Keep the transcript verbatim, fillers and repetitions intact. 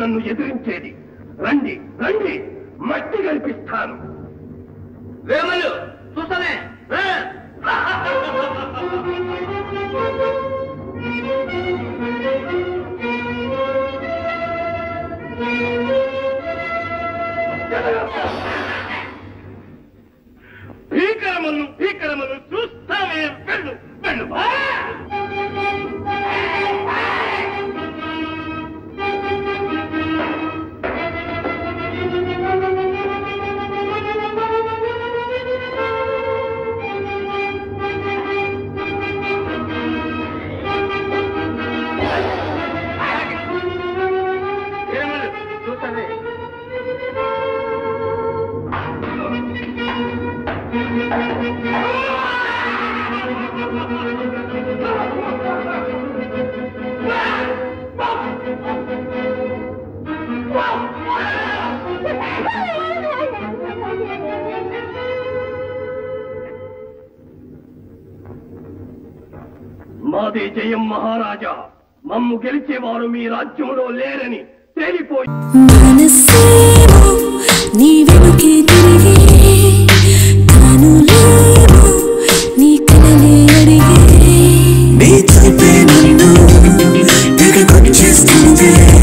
నన్ను ఎదురించేది రండి రండి మట్టి కల్పిస్తాను. వేమలు చూసనే భీకరమను భీకరమను చూస్తావే వెళ్ళు వెళ్ళు. మాదే జయం మహారాజా, మమ్ము గెలిచేవారు మీ రాజ్యంలో లేరని తేలిపోయి నీ